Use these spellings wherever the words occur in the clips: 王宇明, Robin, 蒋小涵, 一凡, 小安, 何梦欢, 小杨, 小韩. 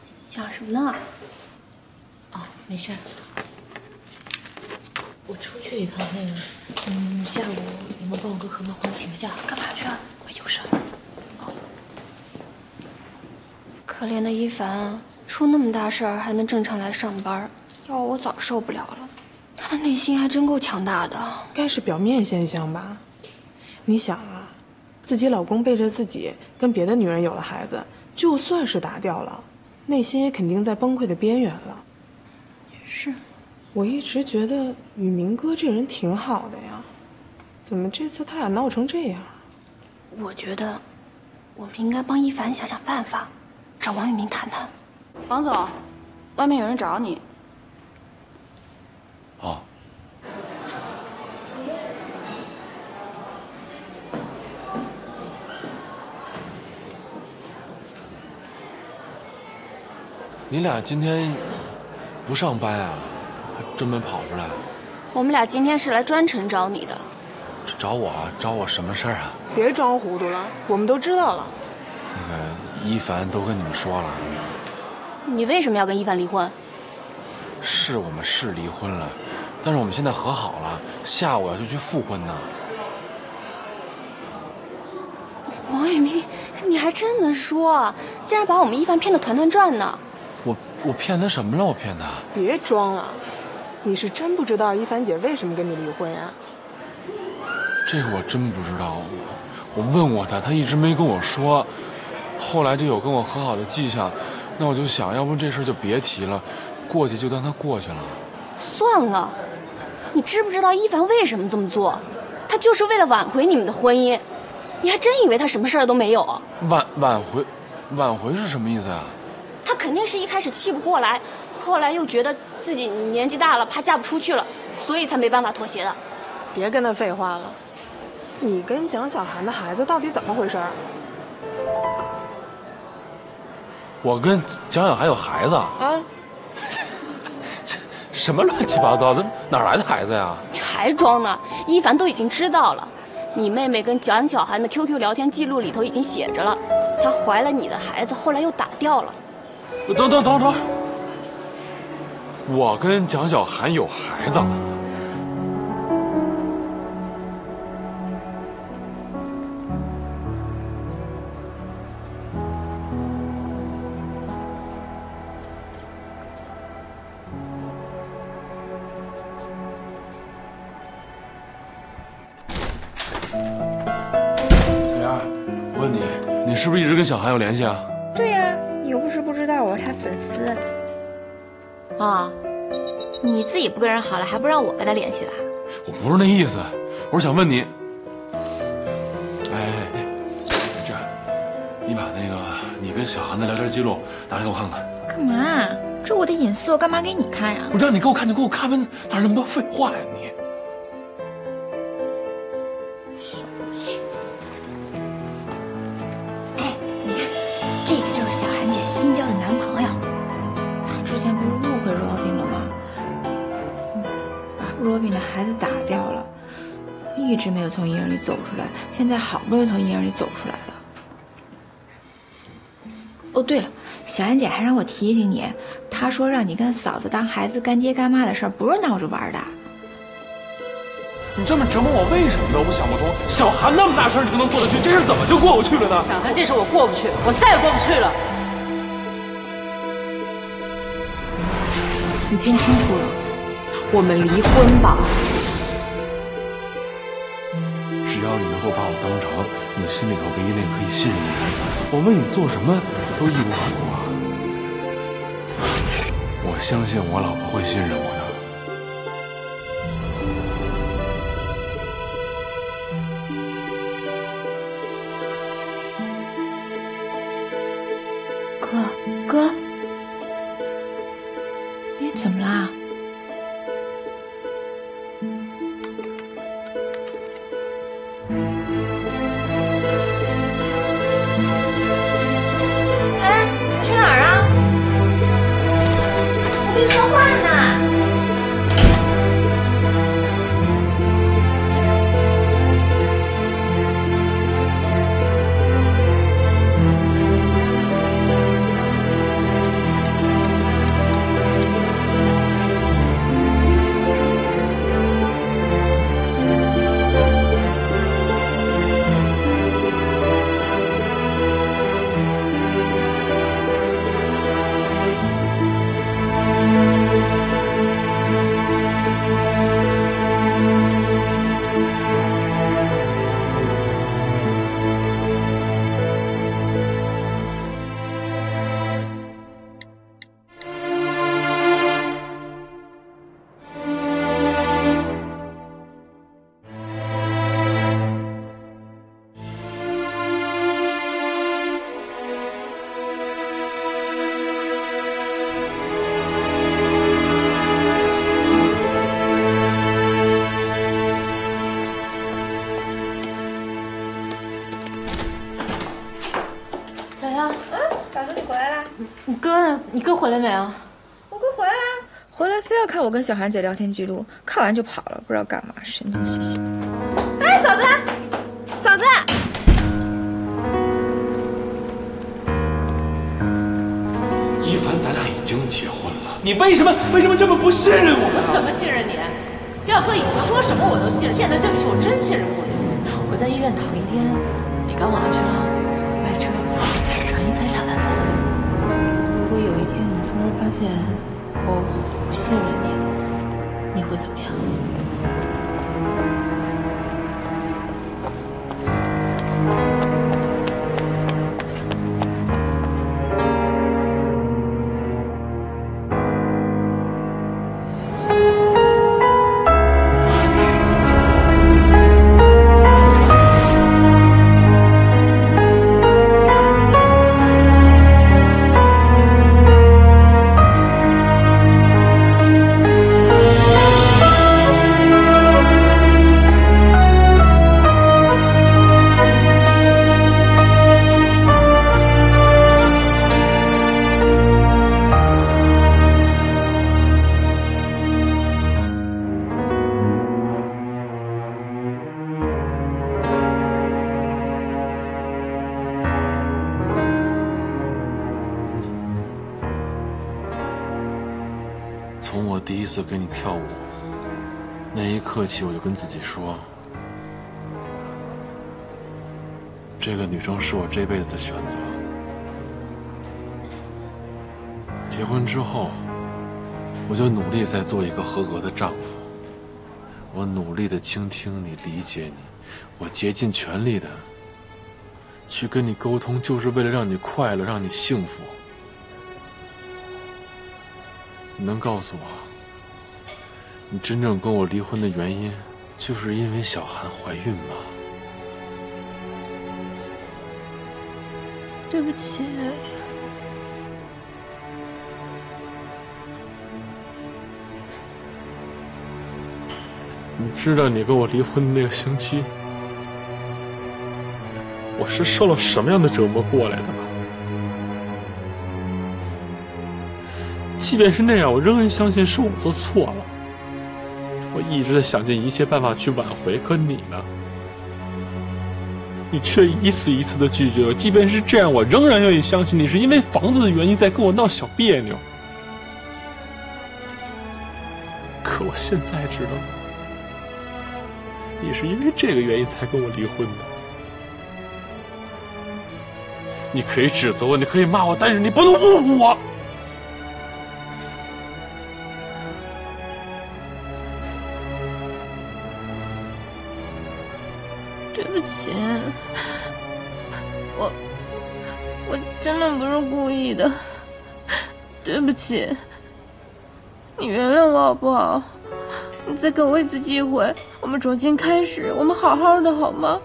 想什么呢？哦，没事儿。我出去一趟，下午你们帮我跟何梦欢请个假。干嘛去啊？我有事儿。哦。可怜的一凡啊，出那么大事儿还能正常来上班，要我早受不了了。他的内心还真够强大的。该是表面现象吧？你想啊，自己老公背着自己跟别的女人有了孩子，就算是打掉了。 内心也肯定在崩溃的边缘了。也是，我一直觉得宇明哥这人挺好的呀，怎么这次他俩闹成这样？我觉得，我们应该帮一凡想想办法，找王宇明谈谈。王总，外面有人找你。哦。你俩今天不上班啊？还专门跑出来？我们俩今天是来专程找你的。找我？找我什么事儿啊？别装糊涂了，我们都知道了。那个一凡都跟你们说了。你为什么要跟一凡离婚？是我们是离婚了，但是我们现在和好了，下午要去复婚呢。王宇明，你还真能说，竟然把我们一凡骗得团团转呢！ 我骗他什么了？我骗他！别装了，你是真不知道一凡姐为什么跟你离婚呀？这个我真不知道，我问过他，他一直没跟我说，后来就有跟我和好的迹象，那我就想要不这事就别提了，过去就当他过去了。算了，你知不知道一凡为什么这么做？他就是为了挽回你们的婚姻，你还真以为他什么事儿都没有？挽回是什么意思啊？ 他肯定是一开始气不过来，后来又觉得自己年纪大了，怕嫁不出去了，所以才没办法妥协的。别跟他废话了，你跟蒋小涵的孩子到底怎么回事？我跟蒋小涵有孩子啊？这什么乱七八糟的，哪来的孩子呀？你还装呢？一凡都已经知道了，你妹妹跟蒋小涵的 QQ 聊天记录里头已经写着了，她怀了你的孩子，后来又打掉了。 等，我跟蒋小涵有孩子。小杨，我问你，你是不是一直跟小涵有联系啊？对呀。 你又不是不知道我是他粉丝啊、哦！你自己不跟人好了，还不让我跟他联系了？我不是那意思，我是想问你。哎，这样，你把那个你跟小韩的聊天记录拿给我看看。干嘛？这我的隐私，我干嘛给你看呀？我让你给我看就给我看呗，哪有那么多废话呀你！哎，你看，这个就是小韩。 新交的男朋友，他之前不是误会 Robin 了吗？把 Robin 的孩子打掉了，一直没有从阴影里走出来，现在好不容易从阴影里走出来了。哦，对了，小安姐还让我提醒你，她说让你跟嫂子当孩子干爹干妈的事儿不是闹着玩的。你这么折磨我，为什么呢？我想不通，小韩那么大事你都能过得去，这事怎么就过不去了呢？小韩，这事我过不去，我再也过不去了。 你听清楚了，我们离婚吧。只要你能够把我当成你心里头唯一那个可以信任的人，我为你做什么都义无反顾啊！我相信我老婆会信任我的。呀？嗯，嫂子你回来啦？你哥回来没啊？我哥回来啦，回来非要看我跟小韩姐聊天记录，看完就跑了，不知道干嘛，神经兮兮。哎，嫂子，嫂子。 一凡，咱俩已经结婚了，你为什么这么不信任我们啊？我怎么信任你？廖哥以前说什么我都信任，现在对不起，我真信任不了。我在医院躺一天，你赶我去了，买车，转移财产。如果有一天你突然发现我不信任你，你会怎么样？从我第一次跟你跳舞那一刻起，我就跟自己说，这个女生是我这辈子的选择。结婚之后，我就努力在做一个合格的丈夫，我努力的倾听你、理解你，我竭尽全力的去跟你沟通，就是为了让你快乐，让你幸福。 你能告诉我，你真正跟我离婚的原因，就是因为小韩怀孕吗？对不起，你知道你跟我离婚的那个星期，我是受了什么样的折磨过来的吗？ 即便是那样，我仍然相信是我做错了。我一直在想尽一切办法去挽回，可你呢？你却一次一次的拒绝我。即便是这样，我仍然愿意相信你是因为房子的原因在跟我闹小别扭。可我现在知道，你是因为这个原因才跟我离婚的。你可以指责我，你可以骂我，但是你不能侮辱我。 我真的不是故意的，对不起，你原谅我好不好？你再给我一次机会，我们重新开始，我们好好的好吗？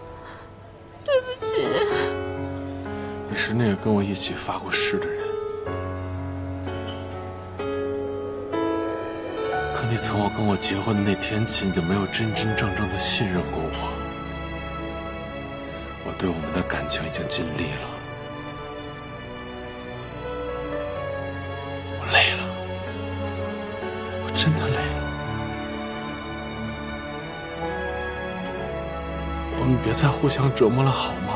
对不起。你是那个跟我一起发过誓的人，可你从我跟我结婚的那天起，你就没有真真正正的信任过我。 我对我们的感情已经尽力了，我累了，我真的累了。我们别再互相折磨了，好吗？